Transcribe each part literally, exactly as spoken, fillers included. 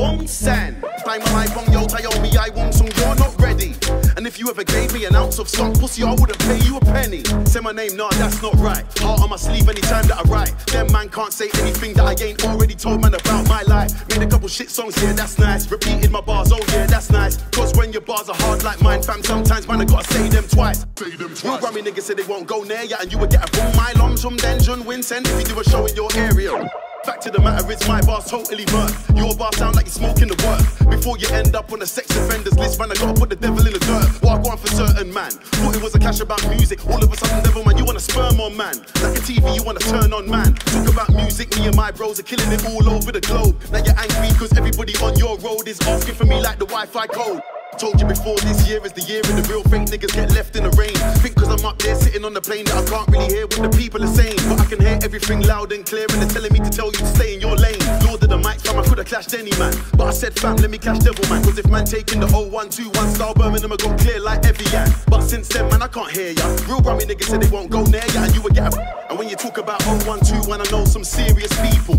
Wong San. Bang my wong yo tayo mi I wong song, you're not ready. And if you ever gave me an ounce of sock pussy, I wouldn't pay you a penny. Say my name, nah, that's not right. Heart on my sleeve anytime that I write. Them man can't say anything that I ain't already told man about my life. Made a couple shit songs, yeah, that's nice. Repeated my bars, oh yeah, that's nice. Cause when your bars are hard like mine, fam, sometimes man I gotta say them twice. Say them twice. Real Grammy niggas say they won't go near ya, and you would get a full mile on from then John Winston if you do a show in your area. Fact of the matter is my bar's totally burnt. Your bar sound like you're smoking the work. Before you end up on a sex offenders list, man, I gotta put the devil in the dirt. Well, I go on for certain, man. Thought it was a cash about music. All of a sudden, devil, man, you wanna sperm on, man. Like a T V, you wanna turn on, man. Talk about music, me and my bros are killing it all over the globe. Now you're angry cause everybody on your road is asking for me like the Wi-Fi code. Told you before, this year is the year and the real fake niggas get left in the rain. Think cause I'm up there sitting on the plane that I can't really hear what the people are saying. But I can hear everything loud and clear and they're telling me to tell you to stay in your lane. Lord of the mic, fam, I could've clashed any man. But I said fam, let me clash devil man. Cause if man taking the oh one two one style Birmingham, I go clear like Evian. But since then man, I can't hear ya. Real Grammy niggas said they won't go near ya, and you would get a... And when you talk about oh one two one, I know some serious people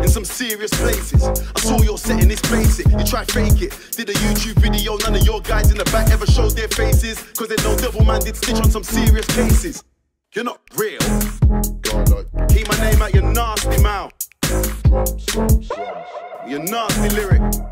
in some serious places. I saw your setting, this basic. You try fake it, did a YouTube video, none of your guys in the back ever showed their faces. Cause they know devil man did snitch on some serious cases. You're not real. Keep my name out your nasty mouth. Your nasty lyric.